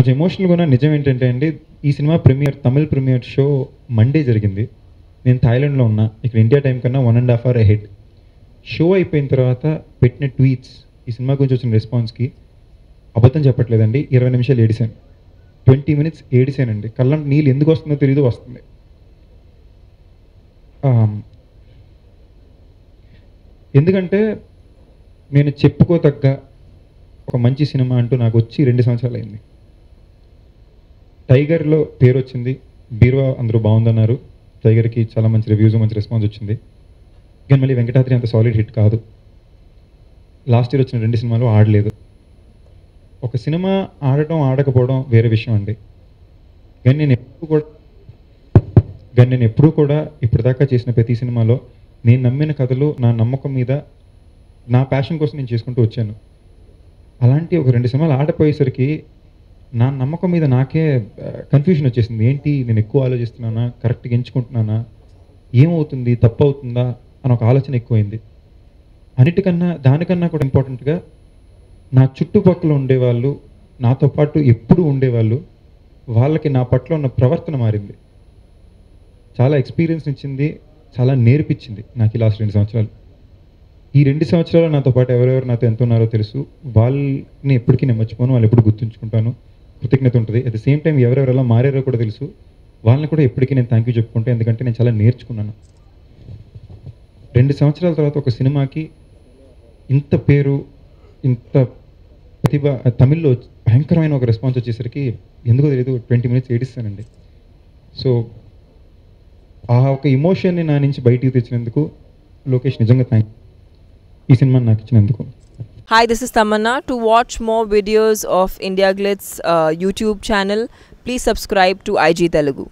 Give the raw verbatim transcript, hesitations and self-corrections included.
కొంచెం ఎమోషనల్గా నిజం ఏంటంటే అండి ఈ cinema premiere Tamil premiere show Monday జరిగింది. నేను థాయిలాండ్లో ఉన్నా. ఇక్కడ ఇండియా టైం కన్నా one and half hour ahead. Show అయిపోయిన తర్వాత పెట్టిన ట్వీట్స్, ఈ సినిమా గురించి వచ్చిన రెస్పాన్స్కి అబద్ధం చెప్పట్లేదండి, ఇరవై నిమిషాలు ఏడిసాను, ట్వంటీ మినిట్స్ ఏడిసానండి. కళ్ళం నీళ్ళు ఎందుకు వస్తుందో తెలియదు, వస్తుంది. ఎందుకంటే నేను చెప్పుకోతగ్గ ఒక మంచి సినిమా అంటూ నాకు వచ్చి రెండు సంవత్సరాలు అయింది. టైగర్లో పేరు వచ్చింది, బీరువా అందరూ బాగుందన్నారు, టైగర్కి చాలా మంచి రివ్యూస్, మంచి రెస్పాన్స్ వచ్చింది. కానీ మళ్ళీ వెంకటాద్రి అంత సాలిడ్ హిట్ కాదు. లాస్ట్ ఇయర్ వచ్చిన రెండు సినిమాలు ఆడలేదు. ఒక సినిమా ఆడటం ఆడకపోవడం వేరే విషయం అండి. కానీ నేను ఎప్పుడు కూడా కానీ నేను ఎప్పుడూ కూడా ఇప్పటిదాకా చేసిన ప్రతి సినిమాలో నేను నమ్మిన కథలు, నా నమ్మకం మీద, నా ప్యాషన్ కోసం నేను చేసుకుంటూ వచ్చాను. అలాంటి ఒక రెండు సినిమాలు ఆడపోయేసరికి నా నమ్మకం మీద నాకే కన్ఫ్యూజన్ వచ్చేసింది. ఏంటి, నేను ఎక్కువ ఆలోచిస్తున్నానా, కరెక్ట్గా ఎంచుకుంటున్నానా, ఏమవుతుంది, తప్పు అవుతుందా అని ఒక ఆలోచన ఎక్కువైంది. అన్నిటికన్నా దానికన్నా కూడా ఇంపార్టెంట్గా నా చుట్టుపక్కల ఉండేవాళ్ళు, నాతో పాటు ఎప్పుడూ ఉండేవాళ్ళు, వాళ్ళకి నా పట్ల ఉన్న ప్రవర్తన మారింది. చాలా ఎక్స్పీరియన్స్ ఇచ్చింది, చాలా నేర్పించింది నాకు ఈ లాస్ట్ రెండు సంవత్సరాలు. ఈ రెండు సంవత్సరాలు నాతో పాటు ఎవరెవరు నాతో ఎంత ఉన్నారో తెలుసు. వాళ్ళని ఎప్పటికీ నేను మర్చిపోను, వాళ్ళు ఎప్పుడు గుర్తుంచుకుంటాను, కృతజ్ఞత ఉంటుంది. అట్ ద సేమ్ టైం ఎవరెవరు ఎలా మారారో కూడా తెలుసు, వాళ్ళని కూడా ఎప్పటికీ నేను థ్యాంక్ యూ చెప్పుకుంటాను. ఎందుకంటే నేను చాలా నేర్చుకున్నాను. రెండు సంవత్సరాల తర్వాత ఒక సినిమాకి ఇంత పేరు, ఇంత ప్రతిభ, తమిళ్లో భయంకరమైన ఒక రెస్పాన్స్ వచ్చేసరికి ఎందుకో తెలియదు ట్వంటీ మినిట్స్ ఏడిస్తానండి. సో ఆ ఒక ఇమోషన్ని నా నుంచి బయటికి తెచ్చినందుకు లోకేష్ నిజంగా థ్యాంక్ యూ, ఈ సినిమాని నాకు ఇచ్చినందుకు. Hi, this is Tamanna. To watch more videos of IndiaGlitz uh, YouTube channel, please subscribe to I G Telugu.